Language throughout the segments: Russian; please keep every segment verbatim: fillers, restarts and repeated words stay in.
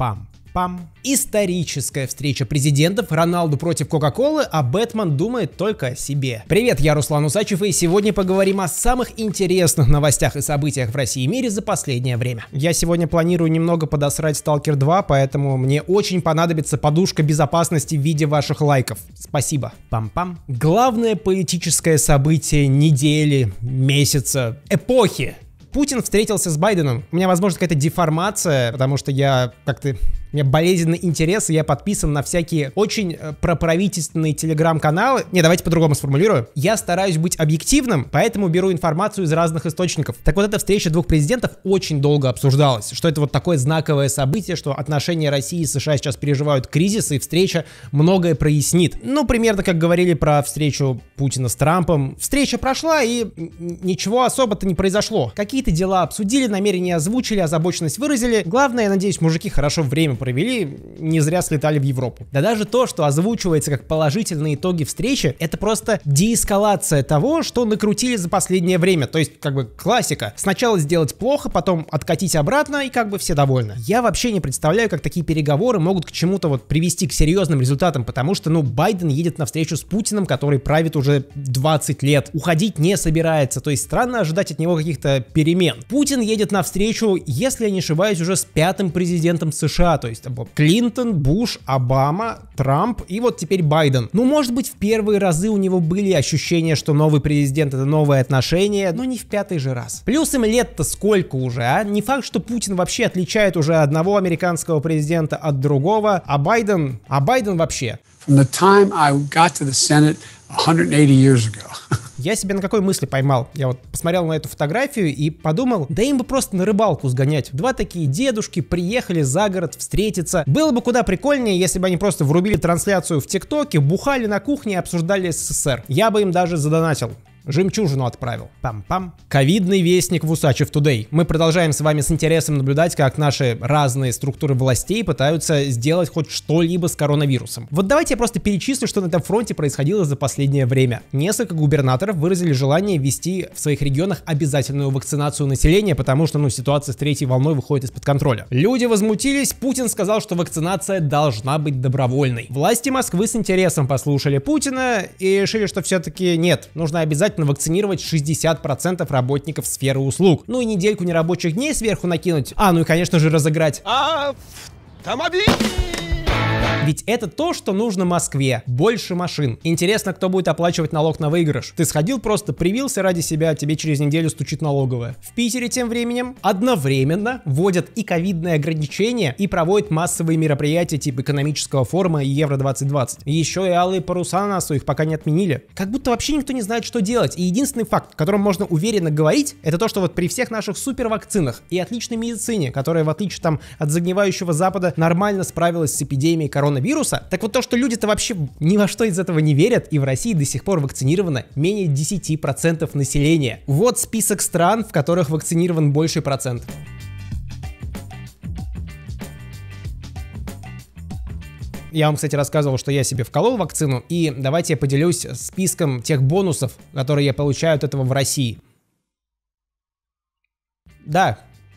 Пам. Пам. Историческая встреча президентов, Роналду против Кока-Колы, а Бэтмен думает только о себе. Привет, я Руслан Усачев, и сегодня поговорим о самых интересных новостях и событиях в России и мире за последнее время. Я сегодня планирую немного подосрать Сталкер два, поэтому мне очень понадобится подушка безопасности в виде ваших лайков. Спасибо. Пам-пам. Главное политическое событие недели, месяца, эпохи. Путин встретился с Байденом. У меня, возможно, какая-то деформация, потому что я как-то... У меня болезненный интерес, и я подписан на всякие очень проправительственные телеграм-каналы. Не, давайте по-другому сформулирую. Я стараюсь быть объективным, поэтому беру информацию из разных источников. Так вот, эта встреча двух президентов очень долго обсуждалась. Что это вот такое знаковое событие, что отношения России и США сейчас переживают кризис, и встреча многое прояснит. Ну, примерно как говорили про встречу Путина с Трампом. Встреча прошла, и ничего особо-то не произошло. Какие-то дела обсудили, намерения озвучили, озабоченность выразили. Главное, я надеюсь, мужики хорошо время провели, не зря слетали в Европу. Да даже то, что озвучивается как положительные итоги встречи, это просто деэскалация того, что накрутили за последнее время. То есть, как бы, классика. Сначала сделать плохо, потом откатить обратно, и как бы все довольны. Я вообще не представляю, как такие переговоры могут к чему-то вот привести, к серьезным результатам, потому что, ну, Байден едет на встречу с Путиным, который правит уже двадцать лет. Уходить не собирается, то есть странно ожидать от него каких-то перемен. Путин едет на встречу, если я не ошибаюсь, уже с пятым президентом США, то есть Клинтон, Буш, Обама, Трамп и вот теперь Байден. Ну, может быть, в первые разы у него были ощущения, что новый президент — это новые отношения, но не в пятый же раз. Плюс им лет-то сколько уже, а? Не факт, что Путин вообще отличает уже одного американского президента от другого, а Байден... А Байден вообще... Я себя на какой мысли поймал? Я вот посмотрел на эту фотографию и подумал, да им бы просто на рыбалку сгонять. Два такие дедушки приехали за город встретиться. Было бы куда прикольнее, если бы они просто врубили трансляцию в ТикТоке, бухали на кухне и обсуждали СССР. Я бы им даже задонатил. Жемчужину отправил. Пам-пам. Ковидный вестник в Усачев Тудей. Мы продолжаем с вами с интересом наблюдать, как наши разные структуры властей пытаются сделать хоть что-либо с коронавирусом. Вот давайте я просто перечислю, что на этом фронте происходило за последнее время. Несколько губернаторов выразили желание ввести в своих регионах обязательную вакцинацию населения, потому что, ну, ситуация с третьей волной выходит из-под контроля. Люди возмутились, Путин сказал, что вакцинация должна быть добровольной. Власти Москвы с интересом послушали Путина и решили, что все-таки нет, нужно обязательно вакцинировать шестьдесят процентов работников сферы услуг. Ну и недельку нерабочих дней сверху накинуть. А, ну и, конечно же, разыграть автомобиль. Ведь это то, что нужно Москве. Больше машин. Интересно, кто будет оплачивать налог на выигрыш. Ты сходил просто, привился ради себя, тебе через неделю стучит налоговая. В Питере тем временем одновременно вводят и ковидные ограничения, и проводят массовые мероприятия типа экономического форума и Евро две тысячи двадцать. И еще и алые паруса на носу, их пока не отменили. Как будто вообще никто не знает, что делать. И единственный факт, о котором можно уверенно говорить, это то, что вот при всех наших супервакцинах и отличной медицине, которая в отличие там от загнивающего Запада нормально справилась с эпидемией коронавируса, вируса. Так вот то, что люди-то вообще ни во что из этого не верят, и в России до сих пор вакцинировано менее десяти процентов населения. Вот список стран, в которых вакцинирован больший процент. Я вам, кстати, рассказывал, что я себе вколол вакцину, и давайте я поделюсь списком тех бонусов, которые я получаю от этого в России. Да.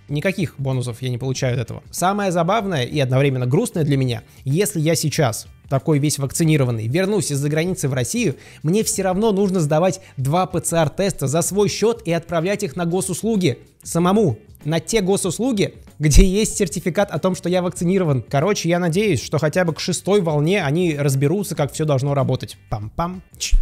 Никаких бонусов я не получаю от этого. Самое забавное и одновременно грустное для меня, если я сейчас, такой весь вакцинированный, вернусь из-за границы в Россию, мне все равно нужно сдавать два ПЦР-теста за свой счет и отправлять их на госуслуги самому, на те госуслуги, где есть сертификат о том, что я вакцинирован. Короче, я надеюсь, что хотя бы к шестой волне они разберутся, как все должно работать. Пам-пам. Ч,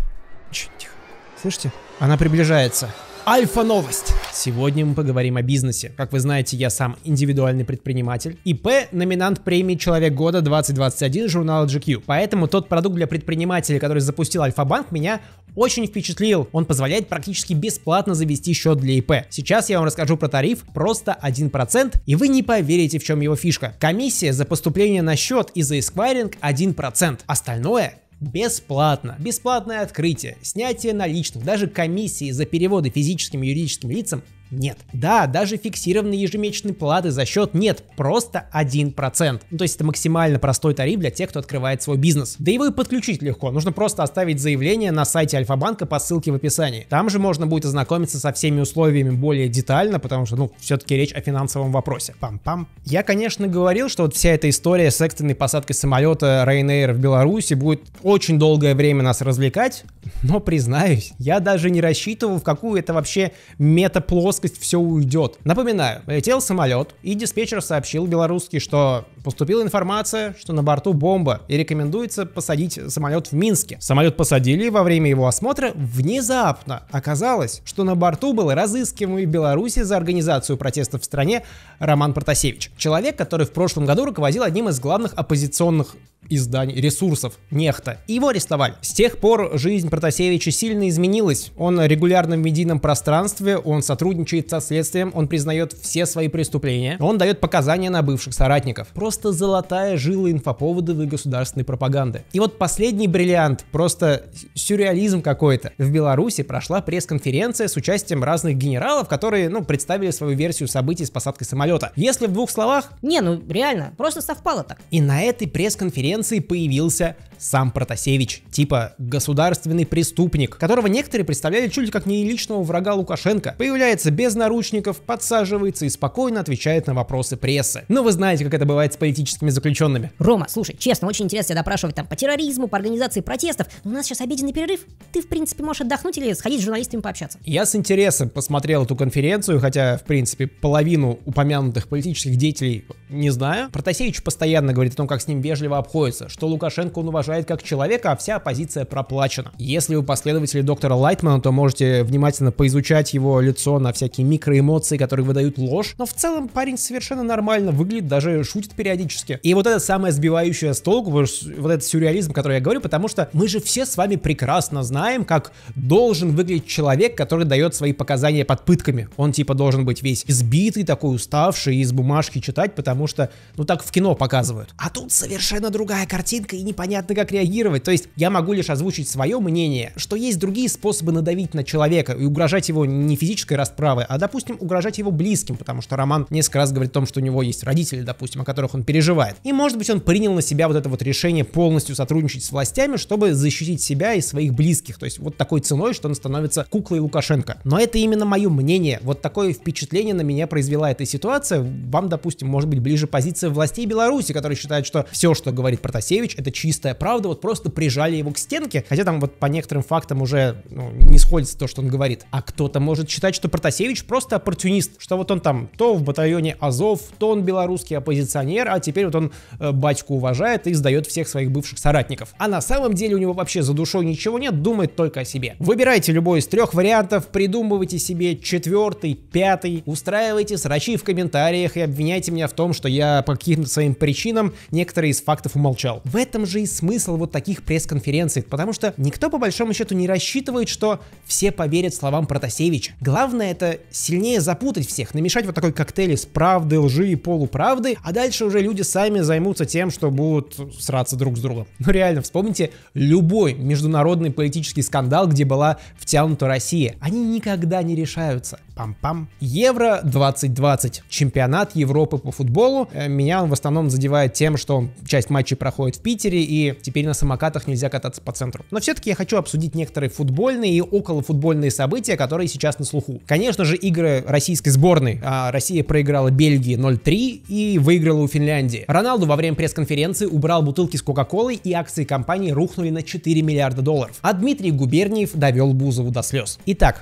ч, тихо. Слышите? Она приближается. Альфа-новость. Сегодня мы поговорим о бизнесе. Как вы знаете, я сам индивидуальный предприниматель. ИП – номинант премии «Человек года» двадцать двадцать один журнала джи кью. Поэтому тот продукт для предпринимателей, который запустил Альфа-банк, меня очень впечатлил. Он позволяет практически бесплатно завести счет для ИП. Сейчас я вам расскажу про тариф просто один процент, и вы не поверите, в чем его фишка. Комиссия за поступление на счет и за эсквайринг один процент. Остальное – бесплатно. Бесплатное открытие, снятие наличных, даже комиссии за переводы физическим и юридическим лицам Нет. Да, даже фиксированные ежемесячные платы за счет нет, просто один процент. Ну, то есть это максимально простой тариф для тех, кто открывает свой бизнес. Да его и подключить легко, нужно просто оставить заявление на сайте Альфа-банка по ссылке в описании. Там же можно будет ознакомиться со всеми условиями более детально, потому что, ну, все-таки речь о финансовом вопросе. Пам-пам. Я, конечно, говорил, что вот вся эта история с экстренной посадкой самолета Ryanair в Беларуси будет очень долгое время нас развлекать, но, признаюсь, я даже не рассчитывал, в какую это вообще мета-плоскость все уйдет. Напоминаю, летел самолет, и диспетчер сообщил белорусский, что поступила информация, что на борту бомба, и рекомендуется посадить самолет в Минске. Самолет посадили, во время его осмотра внезапно оказалось, что на борту был разыскиваемый в Беларуси за организацию протестов в стране Роман Протасевич. Человек, который в прошлом году руководил одним из главных оппозиционных изданий, ресурсов, Нехта. Его арестовали. С тех пор жизнь Протасевича сильно изменилась. Он регулярно в медийном пространстве, он сотрудничает со следствием, он признает все свои преступления, он дает показания на бывших соратников. Просто золотая жила инфоповодовой государственной пропаганды. И вот последний бриллиант, просто сюрреализм какой-то. В Беларуси прошла пресс-конференция с участием разных генералов, которые, ну, представили свою версию событий с посадкой самолета. Если в двух словах... Не, ну реально, просто совпало так. И на этой пресс-конференции появился сам Протасевич, типа государственный преступник, которого некоторые представляли чуть ли как не личного врага Лукашенко. Появляется без наручников, подсаживается и спокойно отвечает на вопросы прессы. Но вы знаете, как это бывает с политическими заключенными. Рома, слушай, честно, очень интересно тебя допрашивать там по терроризму, по организации протестов, но у нас сейчас обеденный перерыв, ты в принципе можешь отдохнуть или сходить с журналистами пообщаться. Я с интересом посмотрел эту конференцию, хотя в принципе половину упомянутых политических деятелей не знаю. Протасевич постоянно говорит о том, как с ним вежливо обходится, что Лукашенко он уважает как человека, а вся оппозиция проплачена. Если вы последователи доктора Лайтмана, то можете внимательно поизучать его лицо на всякие микроэмоции, которые выдают ложь. Но в целом парень совершенно нормально выглядит, даже шутит периодически. И вот это самое сбивающее с толку, вот этот сюрреализм, который я говорю, потому что мы же все с вами прекрасно знаем, как должен выглядеть человек, который дает свои показания под пытками. Он типа должен быть весь избитый, такой уставший, из бумажки читать, потому что, ну, так в кино показывают. А тут совершенно другое. Другая картинка и непонятно, как реагировать. То есть я могу лишь озвучить свое мнение, что есть другие способы надавить на человека и угрожать его не физической расправой, а, допустим, угрожать его близким, потому что Роман несколько раз говорит о том, что у него есть родители, допустим, о которых он переживает. И, может быть, он принял на себя вот это вот решение полностью сотрудничать с властями, чтобы защитить себя и своих близких. То есть вот такой ценой, что он становится куклой Лукашенко. Но это именно мое мнение. Вот такое впечатление на меня произвела эта ситуация. Вам, допустим, может быть ближе позиция властей Беларуси, которые считают, что все, что говорит Протасевич, это чистая правда, вот просто прижали его к стенке, хотя там вот по некоторым фактам уже, ну, не сходится то, что он говорит. А кто-то может считать, что Протасевич просто оппортунист, что вот он там то в батальоне Азов, то он белорусский оппозиционер, а теперь вот он э, батьку уважает и сдает всех своих бывших соратников. А на самом деле у него вообще за душой ничего нет, думает только о себе. Выбирайте любой из трех вариантов, придумывайте себе четвертый, пятый, устраивайте срачи в комментариях и обвиняйте меня в том, что я по каким-то своим причинам некоторые из фактов умолчал. В этом же и смысл вот таких пресс-конференций, потому что никто по большому счету не рассчитывает, что все поверят словам Протасевича. Главное это сильнее запутать всех, намешать вот такой коктейль из правды, лжи и полуправды, а дальше уже люди сами займутся тем, что будут сраться друг с другом. Ну реально, вспомните любой международный политический скандал, где была втянута Россия. Они никогда не решаются. Пам-пам. Евро двадцать двадцать. Чемпионат Европы по футболу. Меня он в основном задевает тем, что часть матчей проходит в Питере, и теперь на самокатах нельзя кататься по центру. Но все-таки я хочу обсудить некоторые футбольные и околофутбольные события, которые сейчас на слуху. Конечно же, игры российской сборной. А Россия проиграла Бельгии ноль три и выиграла у Финляндии. Роналду во время пресс-конференции убрал бутылки с Кока-Колой, и акции компании рухнули на четыре миллиарда долларов. А Дмитрий Губерниев довел Бузову до слез. Итак,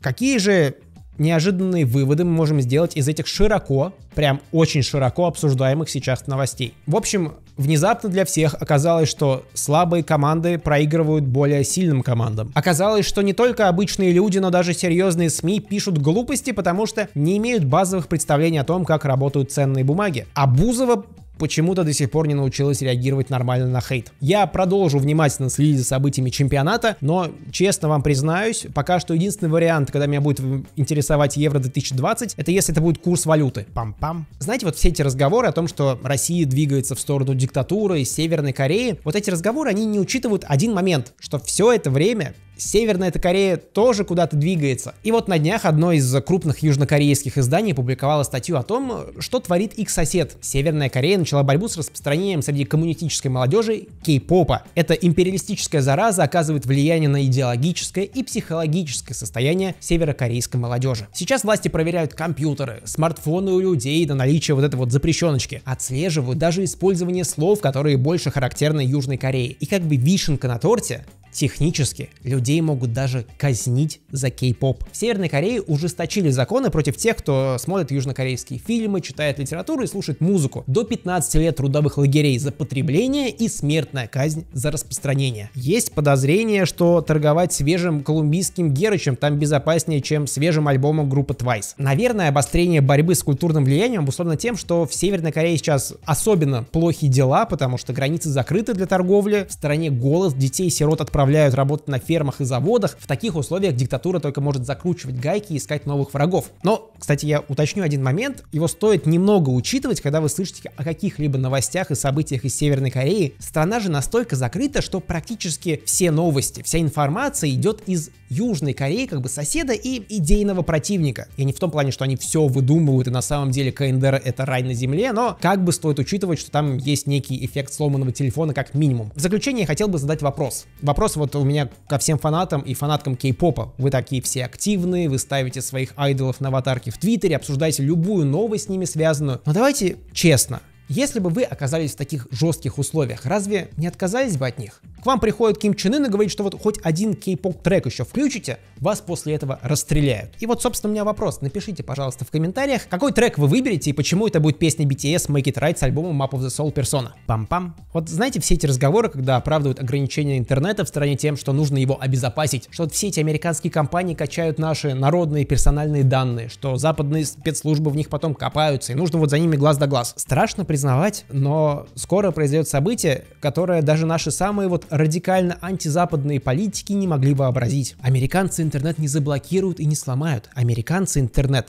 какие же неожиданные выводы мы можем сделать из этих широко, прям очень широко обсуждаемых сейчас новостей? В общем, внезапно для всех оказалось, что слабые команды проигрывают более сильным командам. Оказалось, что не только обычные люди, но даже серьезные СМИ пишут глупости, потому что не имеют базовых представлений о том, как работают ценные бумаги. А Бузова почему-то до сих пор не научилась реагировать нормально на хейт. Я продолжу внимательно следить за событиями чемпионата, но, честно вам признаюсь, пока что единственный вариант, когда меня будет интересовать Евро две тысячи двадцать, это если это будет курс валюты. Пам-пам. Знаете, вот все эти разговоры о том, что Россия двигается в сторону диктатуры и Северной Кореи, вот эти разговоры, они не учитывают один момент, что все это время Северная Корея тоже куда-то двигается. И вот на днях одно из крупных южнокорейских изданий публиковало статью о том, что творит их сосед. Северная Корея начала борьбу с распространением среди коммунистической молодежи кей-попа. Эта империалистическая зараза оказывает влияние на идеологическое и психологическое состояние северокорейской молодежи. Сейчас власти проверяют компьютеры, смартфоны у людей на наличие вот этой вот запрещеночки. Отслеживают даже использование слов, которые больше характерны Южной Корее. И как бы вишенка на торте, технически людей могут даже казнить за кей-поп. В Северной Корее ужесточили законы против тех, кто смотрит южнокорейские фильмы, читает литературу и слушает музыку. До пятнадцати лет трудовых лагерей за потребление и смертная казнь за распространение. Есть подозрение, что торговать свежим колумбийским герычем там безопаснее, чем свежим альбомом группы твайс. Наверное, обострение борьбы с культурным влиянием обусловлено тем, что в Северной Корее сейчас особенно плохие дела, потому что границы закрыты для торговли, в стране голод, детей-сирот отправляют Отправляют работать на фермах и заводах. В таких условиях диктатура только может закручивать гайки и искать новых врагов. Но, кстати, я уточню один момент. Его стоит немного учитывать, когда вы слышите о каких-либо новостях и событиях из Северной Кореи. Страна же настолько закрыта, что практически все новости, вся информация идет из Южной Кореи, как бы соседа и идейного противника. И не в том плане, что они все выдумывают и на самом деле ка эн дэ эр это рай на земле, но как бы стоит учитывать, что там есть некий эффект сломанного телефона как минимум. В заключение я хотел бы задать вопрос. Вопрос вот у меня ко всем фанатам и фанаткам кей-попа. Вы такие все активные, вы ставите своих айдолов на аватарки в Твиттере, обсуждаете любую новость с ними связанную. Но давайте честно, если бы вы оказались в таких жестких условиях, разве не отказались бы от них? К вам приходит Ким Чен Ын и говорит, что вот хоть один кей-поп трек еще включите, вас после этого расстреляют. И вот, собственно, у меня вопрос. Напишите, пожалуйста, в комментариях, какой трек вы выберете и почему это будет песня би ти эс Make It Right с альбомом Map of the Soul Persona. Пам-пам. Вот знаете, все эти разговоры, когда оправдывают ограничения интернета в стране тем, что нужно его обезопасить, что вот все эти американские компании качают наши народные персональные данные, что западные спецслужбы в них потом копаются, и нужно вот за ними глаз да глаз. Страшно признавать, но скоро произойдет событие, которое даже наши самые вот радикально антизападные политики не могли вообразить. Американцы интернет не заблокируют и не сломают. Американцы интернет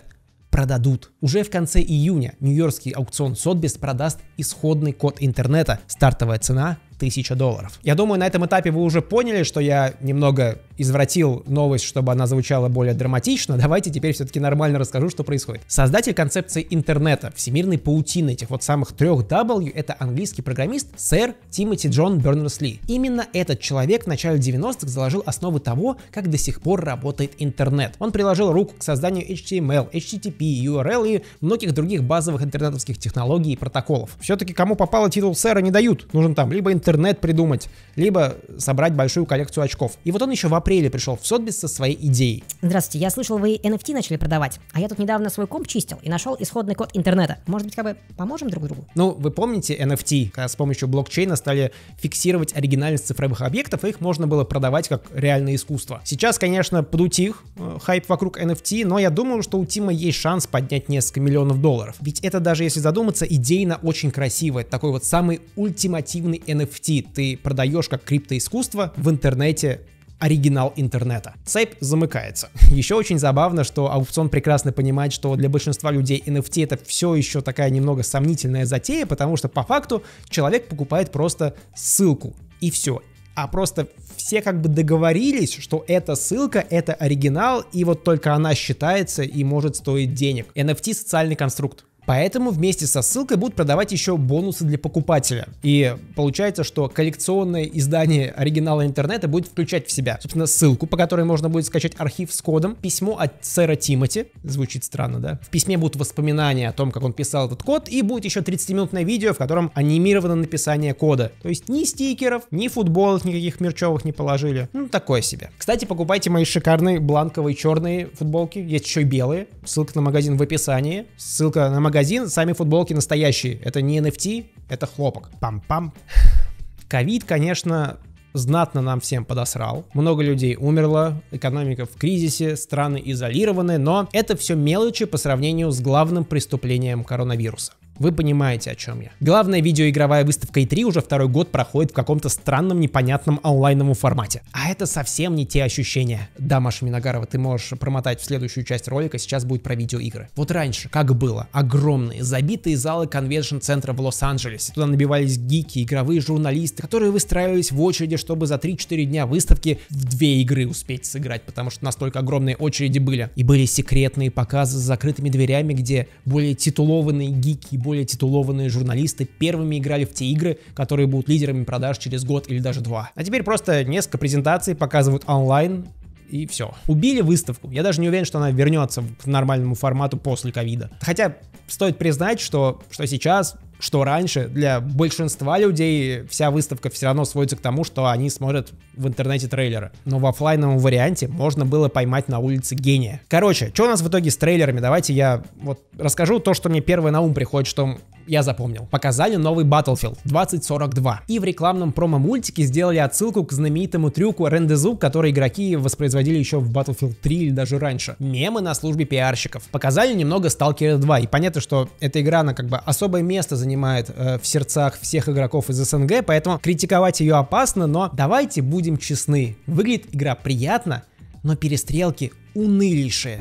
продадут. Уже в конце июня нью-йоркский аукцион Sotheby's продаст исходный код интернета. Стартовая цена тысяча долларов. Я думаю, на этом этапе вы уже поняли, что я немного извратил новость, чтобы она звучала более драматично. Давайте теперь все-таки нормально расскажу, что происходит. Создатель концепции интернета, всемирной паутины этих вот самых трех W, это английский программист сэр Тимоти Джон Бернерс-Ли. Именно этот человек в начале девяностых заложил основы того, как до сих пор работает интернет. Он приложил руку к созданию эйч ти эм эл, эйч ти ти пи, ю ар эл и многих других базовых интернетовских технологий и протоколов. Все-таки кому попало, титул сэра не дают. Нужен там либо интернет, интернет придумать, либо собрать большую коллекцию очков. И вот он еще в апреле пришел в Sotheby's со своей идеей. Здравствуйте, я слышал, вы эн эф ти начали продавать, а я тут недавно свой комп чистил и нашел исходный код интернета. Может быть, как бы поможем друг другу? Ну, вы помните эн эф ти, когда с помощью блокчейна стали фиксировать оригинальность цифровых объектов, и их можно было продавать как реальное искусство. Сейчас, конечно, подутих хайп вокруг эн эф ти, но я думаю, что у Тима есть шанс поднять несколько миллионов долларов. Ведь это, даже если задуматься, идейно очень красиво. Это такой вот самый ультимативный эн эф ти. Ты продаешь как криптоискусство в интернете оригинал интернета. Цепь замыкается. Еще очень забавно, что аукцион прекрасно понимает, что для большинства людей эн эф ти это все еще такая немного сомнительная затея, потому что по факту человек покупает просто ссылку и все. А просто все как бы договорились, что эта ссылка, это оригинал, и вот только она считается и может стоить денег. эн эф ти социальный конструкт. Поэтому вместе со ссылкой будут продавать еще бонусы для покупателя. И получается, что коллекционное издание оригинала интернета будет включать в себя, собственно, ссылку, по которой можно будет скачать архив с кодом, письмо от сэра Тимоти, звучит странно, да? В письме будут воспоминания о том, как он писал этот код, и будет еще тридцатиминутное видео, в котором анимировано написание кода. То есть ни стикеров, ни футболок никаких мерчевых не положили. Ну, такое себе. Кстати, покупайте мои шикарные бланковые черные футболки, есть еще и белые. Ссылка на магазин в описании, ссылка на магазин. Сами футболки настоящие. Это не эн эф ти, это хлопок. Пам-пам. Ковид, конечно, знатно нам всем подосрал. Много людей умерло, экономика в кризисе, страны изолированы, но это все мелочи по сравнению с главным преступлением коронавируса. Вы понимаете, о чем я. Главная видеоигровая выставка и три уже второй год проходит в каком-то странном, непонятном онлайновом формате. А это совсем не те ощущения. Да, Маша Миногарова, ты можешь промотать в следующую часть ролика, сейчас будет про видеоигры. Вот раньше, как было, огромные, забитые залы конвеншн-центра в Лос-Анджелесе. Туда набивались гики, игровые журналисты, которые выстраивались в очереди, чтобы за три-четыре дня выставки в две игры успеть сыграть, потому что настолько огромные очереди были. И были секретные показы с закрытыми дверями, где более титулованные гики, более титулованные журналисты первыми играли в те игры, которые будут лидерами продаж через год или даже два. А теперь просто несколько презентаций показывают онлайн, и все. Убили выставку. Я даже не уверен, что она вернется к нормальному формату после ковида. Хотя стоит признать, что, что сейчас... что раньше, для большинства людей вся выставка все равно сводится к тому, что они смотрят в интернете трейлеры. Но в офлайновом варианте можно было поймать на улице гения. Короче, что у нас в итоге с трейлерами? Давайте я вот расскажу то, что мне первое на ум приходит, что я запомнил. Показали новый Battlefield двадцать сорок два. И в рекламном промо-мультике сделали отсылку к знаменитому трюку рендезу, который игроки воспроизводили еще в Battlefield три или даже раньше. Мемы на службе пиарщиков. Показали немного Сталкер два. И понятно, что эта игра, она как бы особое место занимает занимает в сердцах всех игроков из СНГ, поэтому критиковать ее опасно, но давайте будем честны. Выглядит игра приятно, но перестрелки унылейшие.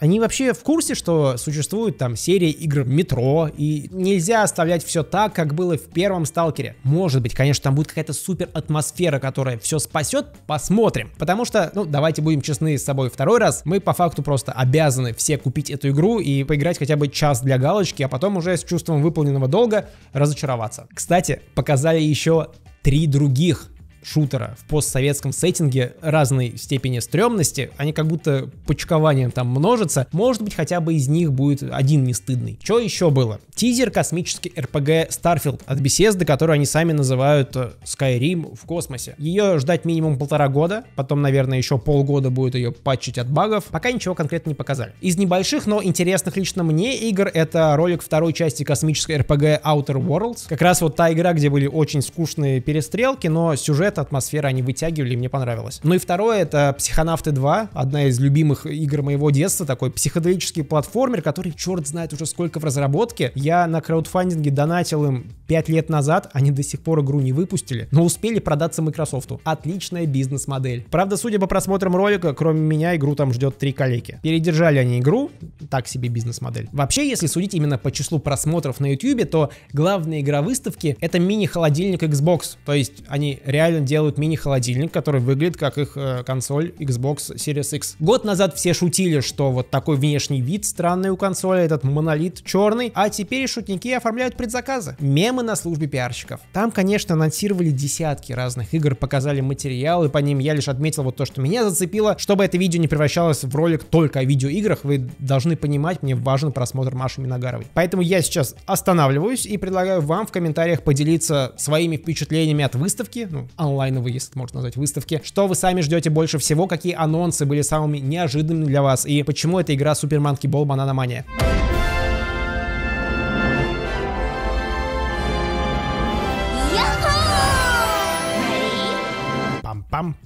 Они вообще в курсе, что существует там серия игр Метро, и нельзя оставлять все так, как было в первом Сталкере. Может быть, конечно, там будет какая-то супер атмосфера, которая все спасет, посмотрим. Потому что, ну, давайте будем честны с собой второй раз, мы по факту просто обязаны все купить эту игру и поиграть хотя бы час для галочки, а потом уже с чувством выполненного долга разочароваться. Кстати, показали еще три других шутера в постсоветском сеттинге разной степени стрёмности, они как будто почкованием там множатся, может быть, хотя бы из них будет один не стыдный. Что еще было? Тизер космический эр пи джи Starfield от Bethesda, которую они сами называют Skyrim в космосе. Ее ждать минимум полтора года, потом, наверное, еще полгода будет ее патчить от багов, пока ничего конкретно не показали. Из небольших, но интересных лично мне игр, это ролик второй части космической эр пи джи Outer Worlds, как раз вот та игра, где были очень скучные перестрелки, но сюжет, атмосфера они вытягивали, и мне понравилось. Ну и второе, это Психонавты два, одна из любимых игр моего детства, такой психоделический платформер, который черт знает уже сколько в разработке. Я на краудфандинге донатил им пять лет назад, они до сих пор игру не выпустили, но успели продаться Microsoft'у. Отличная бизнес-модель. Правда, судя по просмотрам ролика, кроме меня, игру там ждет три коллеги. Передержали они игру, так себе бизнес-модель. Вообще, если судить именно по числу просмотров на YouTube, то главная игра выставки — это мини-холодильник Xbox, то есть они реально делают мини-холодильник, который выглядит как их э, консоль Xbox Series X. Год назад все шутили, что вот такой внешний вид странный у консоли, этот монолит черный, а теперь шутники оформляют предзаказы. Мемы на службе пиарщиков. Там, конечно, анонсировали десятки разных игр, показали материалы по ним, я лишь отметил вот то, что меня зацепило. Чтобы это видео не превращалось в ролик только о видеоиграх, вы должны понимать, мне важен просмотр Маши Миногаровой. Поэтому я сейчас останавливаюсь и предлагаю вам в комментариях поделиться своими впечатлениями от выставки, ну, онлайновые, если можно назвать, выставки. Что вы сами ждете больше всего, какие анонсы были самыми неожиданными для вас и почему эта игра Super Monkey Ball Banana Mania.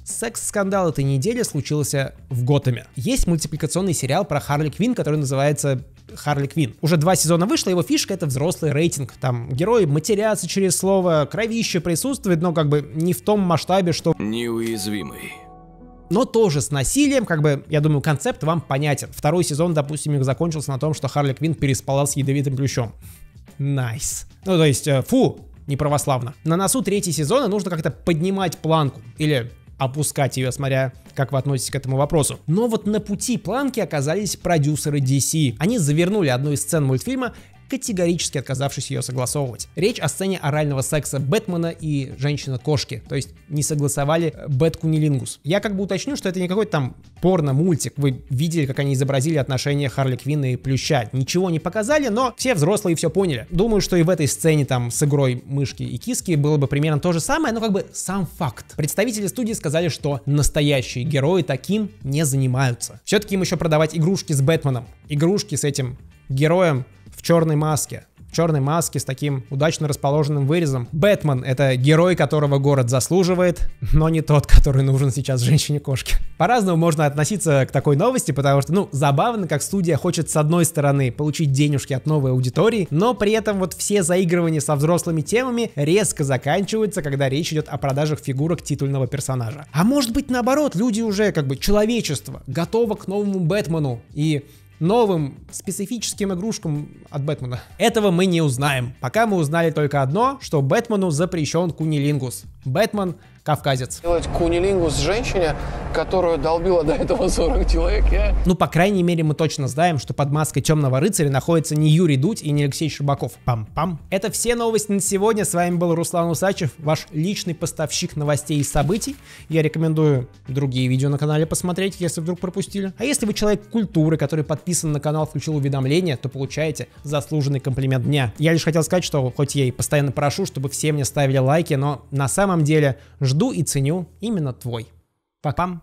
Секс-скандал этой недели случился в Готэме. Есть мультипликационный сериал про Харли Квинн, который называется Харли Квинн. Уже два сезона вышло, его фишка — это взрослый рейтинг. Там герои матерятся через слово, кровище присутствует, но как бы не в том масштабе, что... Неуязвимый. Но тоже с насилием, как бы, я думаю, концепт вам понятен. Второй сезон, допустим, их закончился на том, что Харли Квинн переспала с ядовитым плющом. Найс. Ну, то есть, фу, неправославно. На носу третий сезон, и нужно как-то поднимать планку. Или... опускать ее, смотря как вы относитесь к этому вопросу. Но вот на пути планки оказались продюсеры ди си. Они завернули одну из сцен мультфильма, категорически отказавшись ее согласовывать. Речь о сцене орального секса Бэтмена и женщины-кошки, то есть не согласовали Бэткунилингус. Я как бы уточню, что это не какой-то там порно-мультик, вы видели, как они изобразили отношения Харли Квинна и Плюща, ничего не показали, но все взрослые все поняли. Думаю, что и в этой сцене там с игрой мышки и киски было бы примерно то же самое, но как бы сам факт. Представители студии сказали, что настоящие герои таким не занимаются. Все-таки им еще продавать игрушки с Бэтменом, игрушки с этим героем в черной маске, в черной маске с таким удачно расположенным вырезом. Бэтмен — это герой, которого город заслуживает, но не тот, который нужен сейчас женщине-кошке. По-разному можно относиться к такой новости, потому что, ну, забавно, как студия хочет, с одной стороны, получить денежки от новой аудитории, но при этом вот все заигрывания со взрослыми темами резко заканчиваются, когда речь идет о продажах фигурок титульного персонажа. А может быть, наоборот, люди уже, как бы, человечество готово к новому Бэтмену и новым специфическим игрушкам от Бэтмена. Этого мы не узнаем. Пока мы узнали только одно, что Бэтмену запрещен кунилингус. Бэтмен — кавказец. Делать кунилингус женщине, которую долбила до этого сорок человек, я... Ну, по крайней мере, мы точно знаем, что под маской Темного рыцаря находится не Юрий Дудь и не Алексей Щербаков. Пам-пам. Это все новости на сегодня. С вами был Руслан Усачев, ваш личный поставщик новостей и событий. Я рекомендую другие видео на канале посмотреть, если вдруг пропустили. А если вы человек культуры, который подписан на канал, включил уведомления, то получаете заслуженный комплимент дня. Я лишь хотел сказать, что хоть я и постоянно прошу, чтобы все мне ставили лайки, но на самом деле жду и ценю именно твой. Пока.